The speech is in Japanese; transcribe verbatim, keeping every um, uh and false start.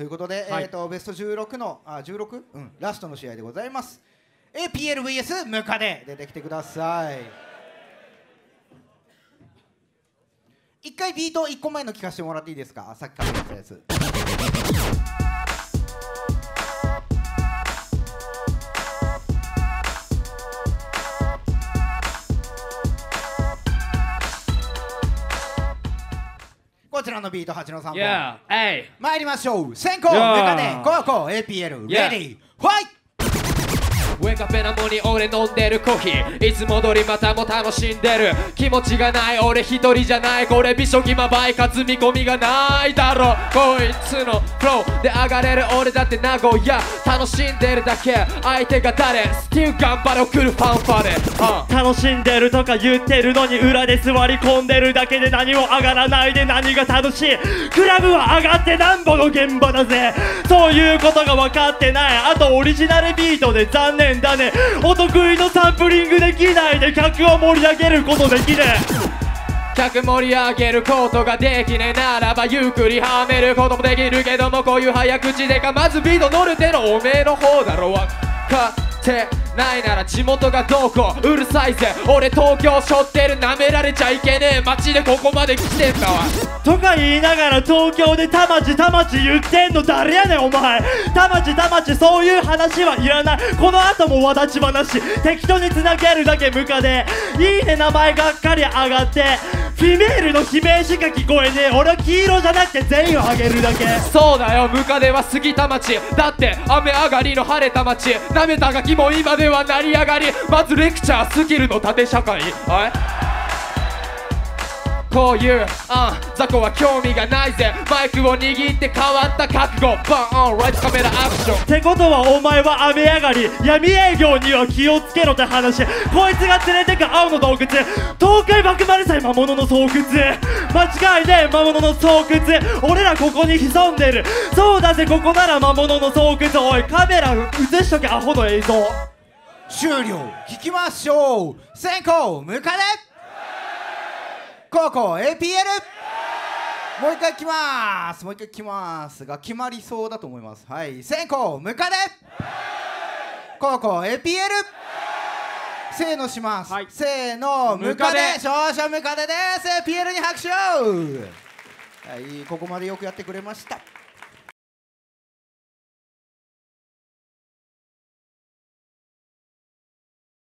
ということで、はい、えーとベストじゅうろくのあ じゅうろく、うん、ラストの試合でございます。 エーピーエルブイエス ムカデ出てきてください。一回ビートいっこまえの聞かせてもらっていいですか。さっきかけたやつこちらのビートはちのさんぼん Yeah. Hey. 参りましょう。先行 Yeah. ムカデ後攻 エーピーエル レディーファイト。ウェイカフェなのに俺飲んでるコーヒー、いつも通りまたも楽しんでる。気持ちがない俺一人じゃない、これ美食今倍か積み込みがないだろ。こいつのフローで上がれる俺だって名古屋楽しんでるだけ、相手が誰スティー頑張れ送るファンファレ、うん、楽しんでるとか言ってるのに裏で座り込んでるだけで何も上がらないで何が楽しい。クラブは上がってなんぼの現場だぜ、そういうことが分かってない。あとオリジナルビートで残念だね、お得意のサンプリングできないで客を盛り上げることできねえ。客盛り上げることができねえならばゆっくりはめることもできるけども、こういう早口でかまずビート乗るてのおめえの方だろ。分かってないなら地元がどうこううるさいぜ、俺東京しょってるなめられちゃいけねえ、街でここまで来てんだわとか言いながら東京でたまちたまち言ってんの誰やねんお前。たまちたまちそういう話はいらない、この後もわだち話適当につなげるだけムカデいいね。名前がっかり上がってフィメールの悲鳴しか聞こえねえ、俺は黄色じゃなくて全員をあげるだけ。そうだよムカデは過ぎた街だって雨上がりの晴れた街、なめたガキも今では成り上がり、まずレクチャースキルの縦社会。おいこういう、うん、雑魚は興味がないぜ、マイクを握って変わった覚悟バン、ライトカメラアクションってことはお前は雨上がり闇営業には気をつけろって話。こいつが連れてく青の洞窟、東海幕丸祭魔物の巣窟、間違いねえ魔物の巣窟、俺らここに潜んでる、そうだぜここなら魔物の巣窟。おいカメラ映しとけアホの映像。終了。聞きましょう。先行ムカデ後攻 エーピーエル。 もう一回来まーすもう一回来ますが決まりそうだと思います。はい、先攻ムカデ後攻 エーピーエル。 せーのします、はい、せーのムカデ勝者ムカデです。 エーピーエル に拍手。はい、ここまでよくやってくれました。